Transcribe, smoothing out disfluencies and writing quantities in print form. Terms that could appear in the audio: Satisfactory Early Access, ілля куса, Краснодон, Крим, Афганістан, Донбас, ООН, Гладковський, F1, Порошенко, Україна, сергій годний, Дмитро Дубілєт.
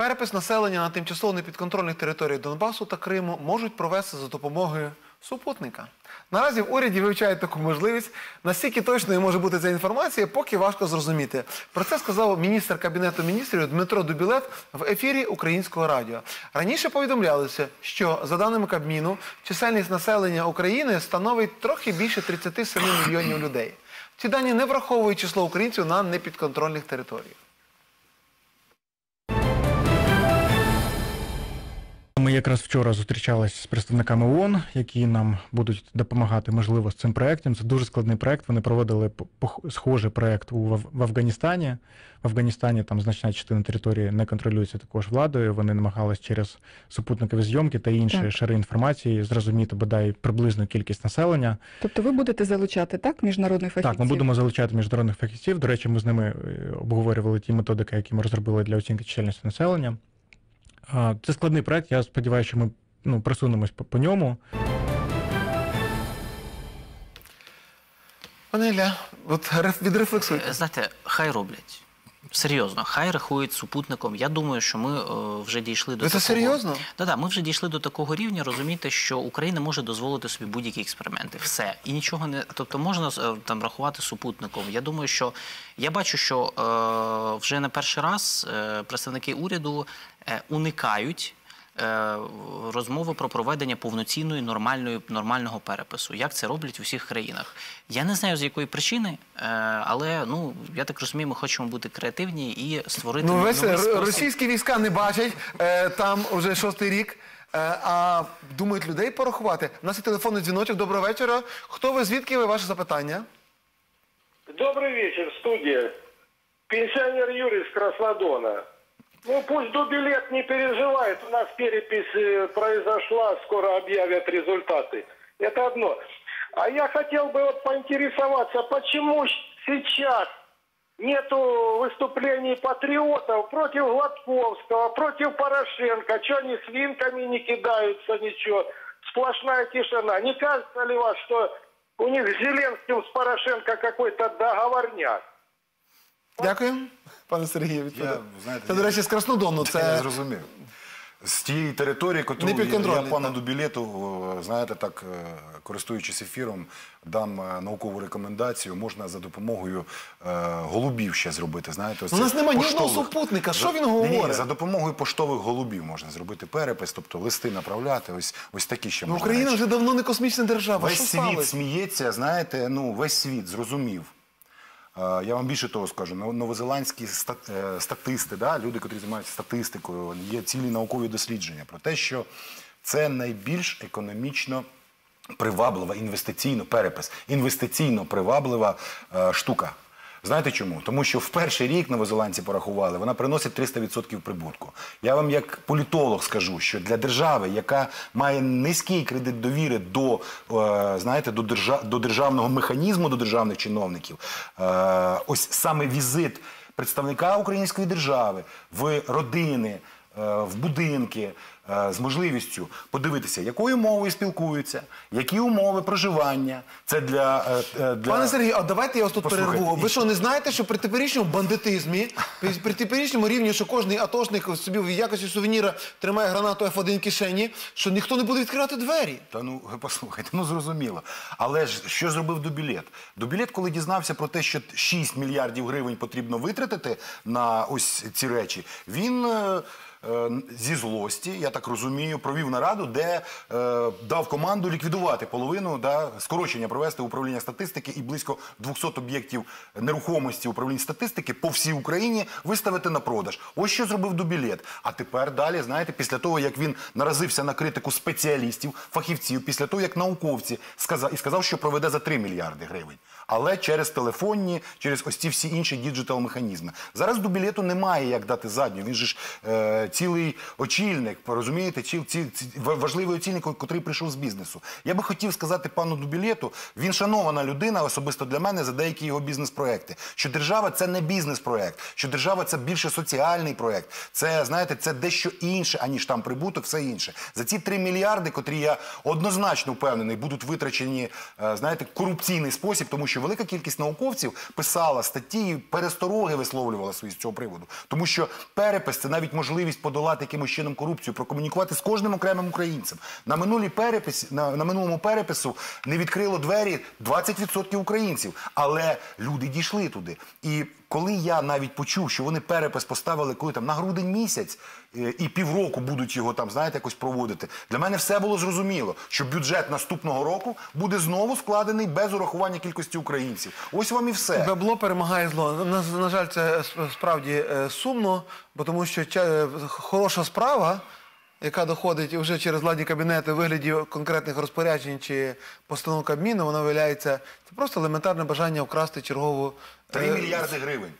Перепис населення на тимчасово непідконтрольних територіях Донбасу та Криму можуть провести за допомогою супутника. Наразі в уряді вивчають таку можливість. Настільки точною може бути ця інформація, поки важко зрозуміти. Про це сказав міністр Кабінету міністрів Дмитро Дубілєт в ефірі Українського радіо. Раніше повідомлялося, що, за даними Кабміну, чисельність населення України становить трохи більше 37 мільйонів людей. Ці дані не враховують число українців на непідконтрольних територіях. Ми якраз вчора зустрічалися з представниками ООН, які нам будуть допомагати, можливо, з цим проєктом. Це дуже складний проєкт. Вони проводили схожий проєкт в Афганістані. В Афганістані там значна частина території не контролюється також владою. Вони намагалися через супутникові зйомки та інші шари інформації зрозуміти, бодай, приблизну кількість населення. Тобто ви будете залучати, так, міжнародних фахівців? Так, ми будемо залучати міжнародних фахівців. До речі, ми з ними обговорювали ті методики, які ми розробили для оцінки чисельності населення. Це складний проєкт, я сподіваюся, що ми просунемось по ньому. Пане Ілля, відрефлексуйте. Знаєте, хай роблять. Серйозно, хай рахують супутником. Я думаю, що ми вже дійшли до такого... Це серйозно? Так, ми вже дійшли до такого рівня, розумієте, що Україна може дозволити собі будь-які експерименти. Все. І нічого не... Тобто можна там рахувати супутником. Я думаю, що... Я бачу, що вже на перший раз представники уряду уникають розмови про проведення повноцінної, нормального перепису. Як це роблять у всіх країнах. Я не знаю, з якої причини, але, я так розумію, ми хочемо бути креативні і створити... Російські війська не бачать, там вже 6-й рік, а думають людей порахувати. У нас є телефонний дзвіночок. Доброго вечора. Хто ви, звідки ви, ваше запитання? Добрий вечір, студія. Пенсіонер Юрій з Краснодона. Пусть Дубілєт не переживает, у нас перепись произошла, скоро объявят результаты. Это одно. А я хотел бы поинтересоваться, почему сейчас нету выступлений патриотов против Гладковского, против Порошенко? Что они свинками не кидаются, ничего? Сплошная тишина. Не кажется ли вас, что у них с Зеленским, с Порошенко какой-то договорняк? Дякую, пане Сергію, відповідаю. Це, до речі, з Краснодону. Я зрозумів. З тієї території, яку я пану Дубілєту, знаєте, так, користуючись ефіром, дам наукову рекомендацію, можна за допомогою голубів ще зробити, знаєте, ось цих поштових. У нас немає ні одного супутника, що він говорить? Ні, за допомогою поштових голубів можна зробити перепис, тобто листи направляти, ось такі ще можна речі. Україна вже давно не космічна держава, що сталося? Весь світ сміється, знаєте, весь світ зрозумів. Я вам більше того скажу, новозеландські статисти, люди, котрі займаються статистикою, є цілі наукові дослідження про те, що це найбільш економічно приваблива, інвестиційно приваблива штука. Знаєте чому? Тому що в перший рік новозеландці порахували, вона приносить 300% прибутку. Я вам як політолог скажу, що для держави, яка має низький кредит довіри до державного механізму, до державних чиновників, ось саме візит представника української держави в родини, в будинки, з можливістю подивитися, якою мовою спілкуються, які умови проживання. Це для... Пане Сергію, а давайте я вас тут перерву. Ви що, не знаєте, що при теперішньому бандитизмі, при теперішньому рівні, що кожний атошник собі в якості сувеніра тримає гранату F1 в кишені, що ніхто не буде відкривати двері? Та послухайте, зрозуміло. Але ж що зробив Дубілєт? Дубілєт, коли дізнався про те, що 6 мільярдів гривень потрібно витратити на ось ці речі, він... зі злості, я так розумію, провів нараду, де дав команду ліквідувати половину, скорочення провести управління статистики і близько 200 об'єктів нерухомості управління статистики по всій Україні виставити на продаж. Ось що зробив Дубілєт. А тепер далі, знаєте, після того, як він наразився на критику спеціалістів, фахівців, після того, як науковці сказав, що проведе за 3 мільярди гривень. Але через телефонні, через ось ці всі інші діджитал-механізми. Зараз Дубілєту немає як дати задню, він же ж... цілий очільник, розумієте, важливий очільник, який прийшов з бізнесу. Я би хотів сказати пану Дубілєту, він шанована людина, особисто для мене, за деякі його бізнес-проекти, що держава – це не бізнес-проект, що держава – це більше соціальний проект, це, знаєте, це дещо інше, аніж там прибуток, все інше. За ці 3 мільярди, котрі, я однозначно впевнений, будуть витрачені, знаєте, корупційний спосіб, тому що велика кількість науковців писала статті, перестороги висловлювала свої з цього приводу, тому що перепис – це навіть можливість подолати якимось чином корупцію, прокомунікувати з кожним окремим українцем. На минулому перепису не відкрило двері 20% українців, але люди дійшли туди. І коли я навіть почув, що вони перепис поставили на грудень місяць і півроку будуть його якось проводити, для мене все було зрозуміло, що бюджет наступного року буде знову складений без урахування кількості українців. Ось вам і все. Бабло перемагає зло. На жаль, це справді сумно, тому що хороша справа, яка доходить вже через владні кабінети у вигляді конкретних розпоряджень чи постанов Кабміну, вона виявляється, це просто елементарне бажання вкрасти чергову… 3 мільярди гривень.